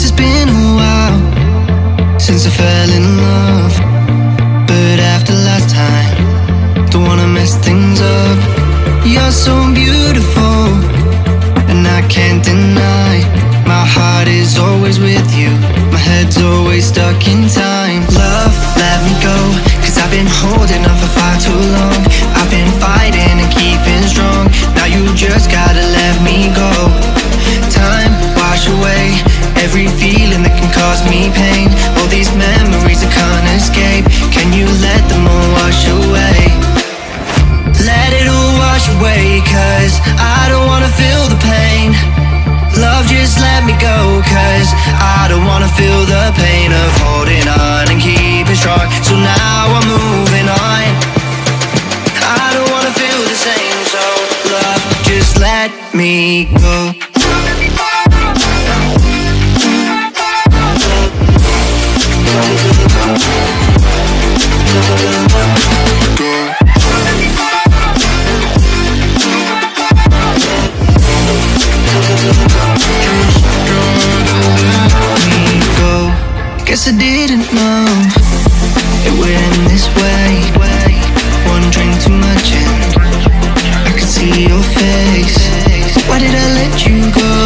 guess it's been a while since I fell in love, but after last time, don't wanna mess things up. You're so beautiful, and I can't deny. My heart is always with you, my head's always stuck in time. Love, let me go, cause I've been holding on for far too long. I've been fighting and keeping strong, now you just gotta let me go. Time, wash away every feeling that can cause me pain. All these memories I can't escape, can you let them all wash away? Let it all wash away, cause I don't wanna feel the pain. Love, just let me go, cause I don't wanna feel the pain of holding on and keeping strong. So now I'm moving on, I don't wanna feel the same. So love, just let me go. Guess I didn't know it went this way. One drink too much and I could see your face. Why did I let you go?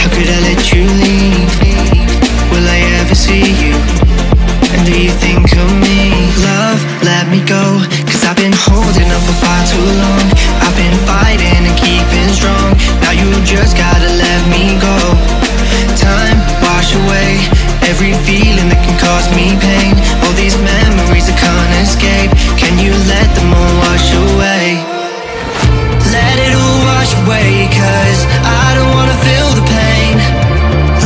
How could I let you leave? Will I ever see you? And do you think of me? Love, let me go, cause I've been holding up for far too long. I've been fighting and keeping strong, now you just gotta let me go. Time, wash away every feeling that can cause me pain. All these memories I can't escape, can you let them all wash away? Let it all wash away, cause I don't wanna feel the pain.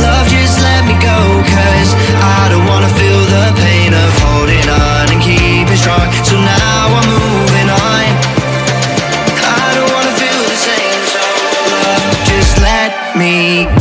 Love, just let me go, cause I don't wanna feel the pain of holding on and keeping strong. So now I'm moving on, I don't wanna feel the same. So love, just let me go.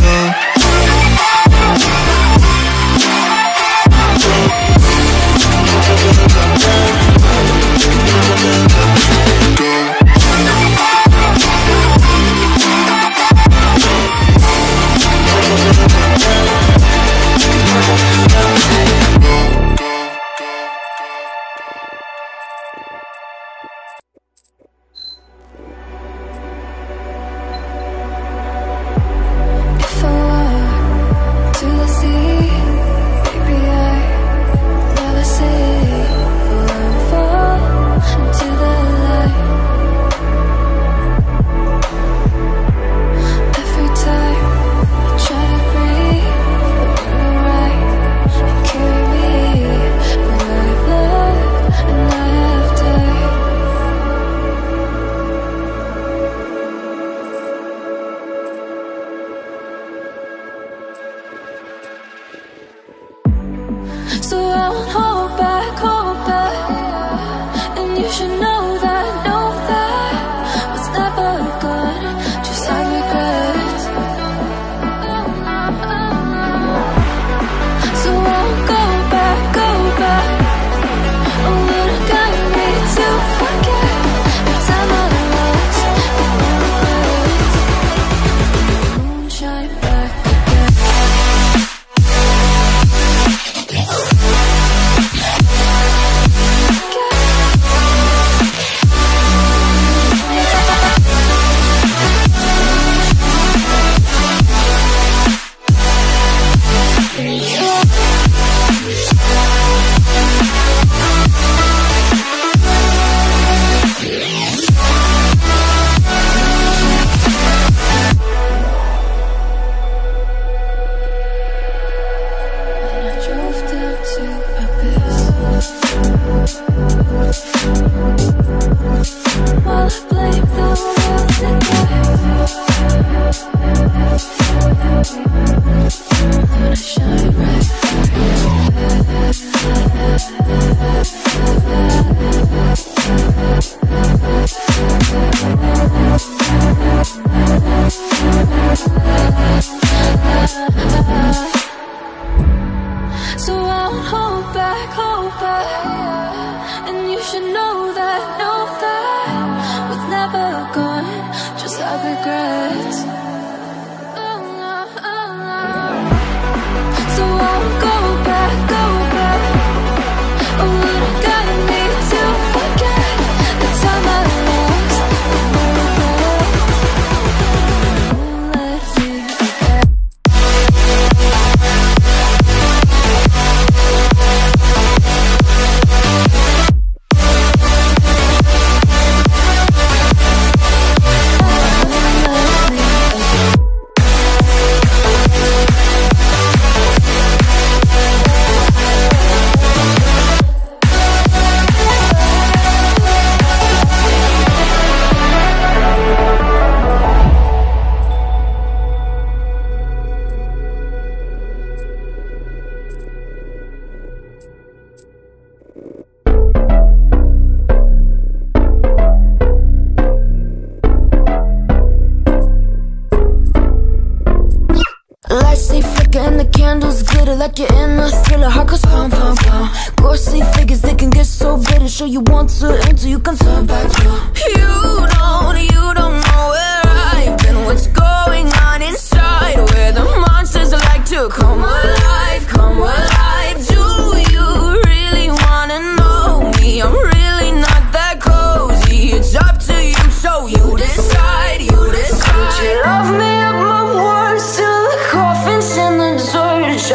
Lights they flicker and the candles glitter like you're in a thriller. Heart goes pom pom pom. Ghostly figures, they can get so bitter. Sure you want to enter, you can turn back now. You don't know where I've been, what's going on inside, where the monsters like to come alive, come alive. Do you really wanna know me? I'm really not that cozy. It's up to you, so you decide, you decide. Could you love me?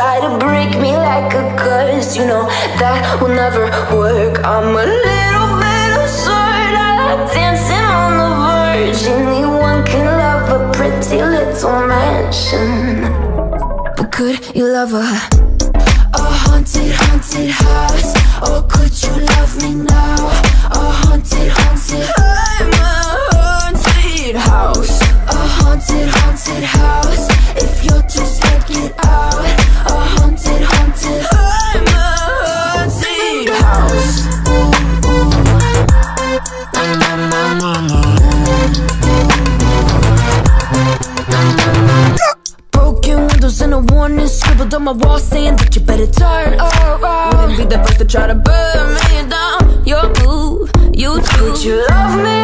Try to break me like a curse, you know that will never work. I'm a little bit absurd, I like dancing on the verge. Anyone can love a pretty little mansion, but could you love a haunted, haunted house? Or could you love me now? A haunted, haunted, I'm a haunted house. A haunted, haunted house. If you're too scared, get out. And a warning scribbled on my wall saying that you better turn around. Wouldn't be the first to try to burn me down. You're blue, you do. Could you love me?